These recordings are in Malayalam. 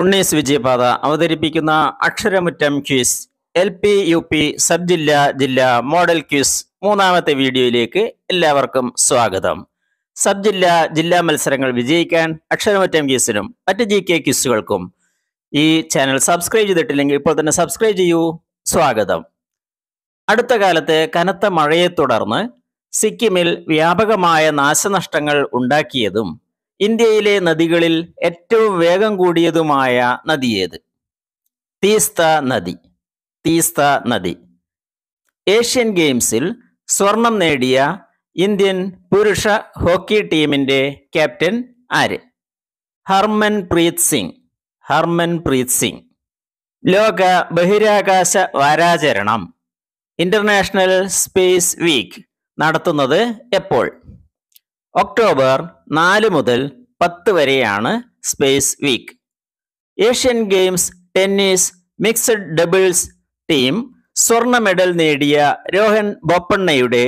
ഉണ്ണീസ് വിജയപാത അവതരിപ്പിക്കുന്ന Aksharamuttam quiz LP UP sub ജില്ലാ ജില്ലാ മോഡൽ ക്വിസ് മൂന്നാമത്തെ വീഡിയോയിലേക്ക് എല്ലാവർക്കും സ്വാഗതം. സബ് ജില്ലാ ജില്ലാ മത്സരങ്ങൾ വിജയിക്കാൻ അക്ഷരമുറ്റം ക്വിസിനും മറ്റ് GK ക്വിസുകൾക്കും ഈ ചാനൽ സബ്സ്ക്രൈബ് ചെയ്തിട്ടില്ലെങ്കിൽ ഇപ്പോൾ തന്നെ സബ്സ്ക്രൈബ് ചെയ്യൂ. സ്വാഗതം. അടുത്ത കാലത്തെ കനത്ത മഴയെ തുടർന്ന് സിക്കിമിൽ വ്യാപകമായ നാശനഷ്ടങ്ങൾ ഉണ്ടാക്കിയതും ഇന്ത്യയിലെ നദികളിൽ ഏറ്റവും വേഗം കൂടിയതുമായ നദിയേത്? തീസ്ത നദി. ഏഷ്യൻ ഗെയിംസിൽ സ്വർണം നേടിയ ഇന്ത്യൻ പുരുഷ ഹോക്കി ടീമിന്റെ ക്യാപ്റ്റൻ ആര്? ഹർമൻ പ്രീത് സിംഗ്. ലോക ബഹിരാകാശ വാരാചരണം ഇന്റർനാഷണൽ സ്പേസ് വീക്ക് നടത്തുന്നത് എപ്പോൾ? ഒക്ടോബർ 4 മുതൽ 10 വരെയാണ് space week. Asian Games tennis mixed doubles team സ്വർണ്ണ മെഡൽ നേടിയ രോഹൻ ബൊപ്പണ്ണയുടെ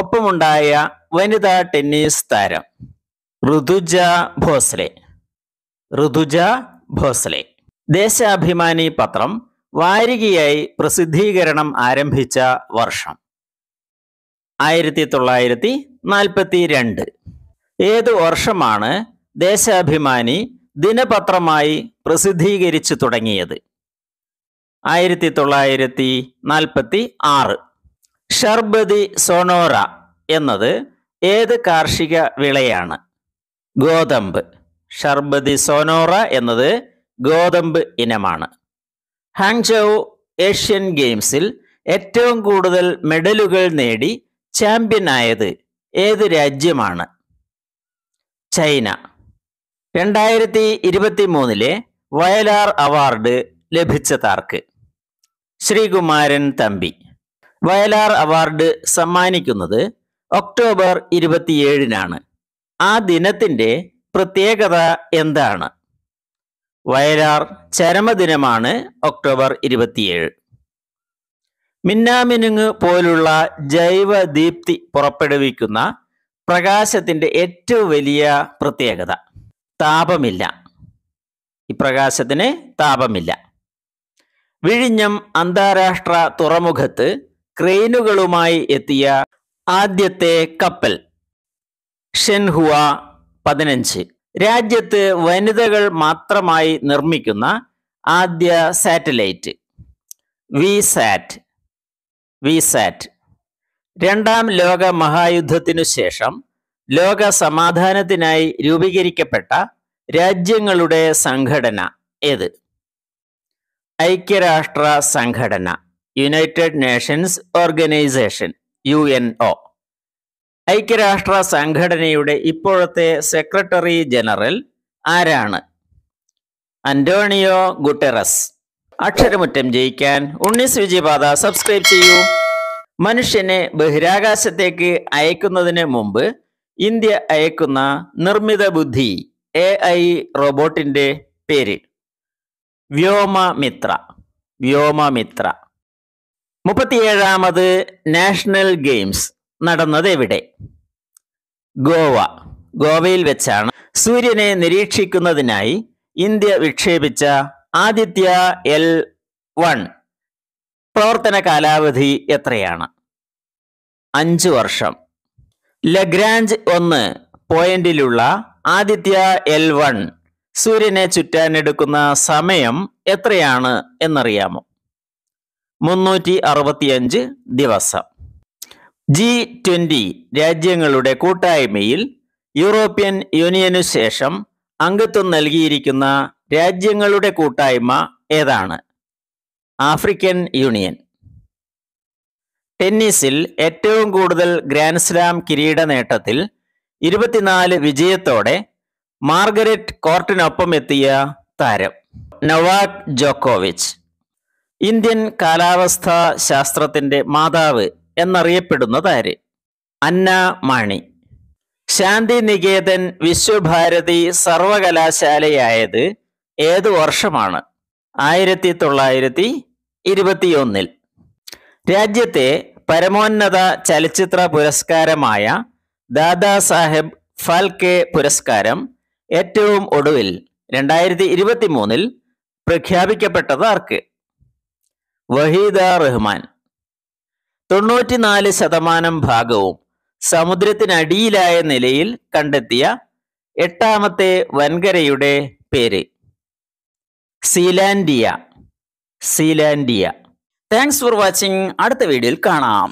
ഒപ്പമുണ്ടായ വനിതാ ടെന്നീസ് താരം ഋതുജ ഭോസ്ലെ. ദേശാഭിമാനി പത്രം വാരികയായി പ്രസിദ്ധീകരണം ആരംഭിച്ച വർഷം? 1942. ഏത് വർഷമാണ് ദേശാഭിമാനി ദിനപത്രമായി പ്രസിദ്ധീകരിച്ചു തുടങ്ങിയത്? 1946. ഷർബതി സോണോറ എന്നത് ഏത് കാർഷിക വിളയാണ്? ഗോതമ്പ്. ഷർബതി സോണോറ എന്നത് ഗോതമ്പ് ഇനമാണ്. ഹാങ്ചൗ ഏഷ്യൻ ഗെയിംസിൽ ഏറ്റവും കൂടുതൽ മെഡലുകൾ നേടി ചാമ്പ്യനായത് ഏത് രാജ്യമാണ്? ചൈന. 2023 വയലാർ അവാർഡ് ലഭിച്ച താർക്ക്? ശ്രീകുമാരൻ തമ്പി. വയലാർ അവാർഡ് സമ്മാനിക്കുന്നത് ഒക്ടോബർ 27-നാണ്. ആ ദിനത്തിൻ്റെ പ്രത്യേകത എന്താണ്? വയലാർ ചരമദിനമാണ് ഒക്ടോബർ 27. മിന്നാമിനുങ്ങ് പോലുള്ള ജൈവ ദീപ്തി പുറപ്പെടുവിക്കുന്ന പ്രകാശത്തിൻ്റെ ഏറ്റവും വലിയ പ്രത്യേകത? താപമില്ല. ഈ പ്രകാശത്തിന് താപമില്ല. വിഴിഞ്ഞം അന്താരാഷ്ട്ര തുറമുഖത്ത് ക്രെയിനുകളുമായി എത്തിയ ആദ്യത്തെ കപ്പൽ? ഷെൻഹുവ 15. രാജ്യത്ത് വനിതകൾ മാത്രമായി നിർമ്മിക്കുന്ന ആദ്യ സാറ്റലൈറ്റ്? VSAT. രണ്ടാം ലോക മഹായുദ്ധത്തിനു ശേഷം ലോക സമാധാനത്തിനായി രൂപീകരിക്കപ്പെട്ട രാജ്യങ്ങളുടെ സംഘടന ഏത്? ഐക്യരാഷ്ട്ര സംഘടന, യുണൈറ്റഡ് നേഷൻസ് ഓർഗനൈസേഷൻ, UNO. ഐക്യരാഷ്ട്ര സംഘടനയുടെ ഇപ്പോഴത്തെ സെക്രട്ടറി ജനറൽ ആരാണ്? Antonio Guterres. അക്ഷരമുറ്റം ജയിക്കാൻ ഉണ്ണീസ് വിജയപാത സബ്സ്ക്രൈബ് ചെയ്യൂ. മനുഷ്യനെ ബഹിരാകാശത്തേക്ക് അയക്കുന്നതിന് മുമ്പ് ഇന്ത്യ അയക്കുന്ന നിർമ്മിത ബുദ്ധി AI റോബോട്ടിന്റെ പേര്? വ്യോമമിത്ര. 37-ാമത് നാഷണൽ ഗെയിംസ് നടന്നത് എവിടെ? ഗോവയിൽ വെച്ചാണ്. സൂര്യനെ നിരീക്ഷിക്കുന്നതിനായി ഇന്ത്യ വിക്ഷേപിച്ച ആദിത്യ L1 പ്രവർത്തന കാലാവധി എത്രയാണ്? 5 വർഷം. ലഗ്രാഞ്ച് 1 പോയിന്റിലുള്ള ആദിത്യ L1 സൂര്യനെ ചുറ്റാനെടുക്കുന്ന സമയം എത്രയാണ് എന്നറിയാമോ? 365 ദിവസം. G20 രാജ്യങ്ങളുടെ കൂട്ടായ്മയിൽ യൂറോപ്യൻ യൂണിയനു ശേഷം അംഗത്വം നൽകിയിരിക്കുന്ന രാജ്യങ്ങളുടെ കൂട്ടായ്മ ഏതാണ്? African Union. ടെന്നീസിൽ ഏറ്റവും കൂടുതൽ ഗ്രാൻഡ് സ്ലാം കിരീട നേട്ടത്തിൽ 24 വിജയത്തോടെ മാർഗരറ്റ് കോർട്ടിനൊപ്പം എത്തിയ താരം? നൊവാക് ജോക്കോവിച്ച്. ഇന്ത്യൻ കാലാവസ്ഥാ ശാസ്ത്രത്തിന്റെ മാതാവ് എന്നറിയപ്പെടുന്ന താരം? അന്ന മണി. ശാന്തിനികേതൻ വിശ്വഭാരതി സർവകലാശാലയായത് ഏത് വർഷമാണ്? 1921. രാജ്യത്തെ പരമോന്നത ചലച്ചിത്ര പുരസ്കാരമായ ദാദാ സാഹേബ് ഫാൽക്കെ പുരസ്കാരം ഏറ്റവും ഒടുവിൽ 2023-ൽ പ്രഖ്യാപിക്കപ്പെട്ടത് ആർക്ക്? വഹീദ റഹ്മാൻ. 94% ഭാഗവും സമുദ്രത്തിനടിയിലായ നിലയിൽ കണ്ടെത്തിയ എട്ടാമത്തെ വൻകരയുടെ പേര്? Zealandia. Zealandia. Thanks for watching. അടുത്ത വീഡിയോയിൽ കാണാം.